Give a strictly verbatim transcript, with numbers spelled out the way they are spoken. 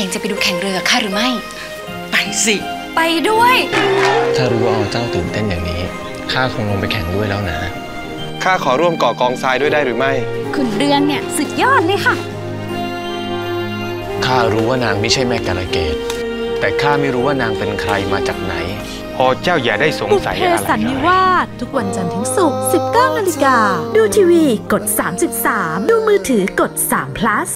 องจะไปดูแข่งเรือข้าหรือไม่ไปสิไปด้วยถ้ารู้ว่าอ๋อเจ้าตื่นเต้นอย่างนี้ข้าคงลงไปแข่งด้วยแล้วนะข้าขอร่วมก่อกองทรายด้วยได้หรือไม่คุณเรือนเนี่ยสุดยอดเลยค่ะข้ารู้ว่านางไม่ใช่แม่กาลเกตแต่ข้าไม่รู้ว่านางเป็นใครมาจากไหนอ๋อเจ้าอย่าได้สงสัยอะไรสันนิวาสทุกวันจันทร์ถึงศุกร์ สิบเก้านาฬิกาดูทีวีกด สามสิบสามดูมือถือกด สาม พลัส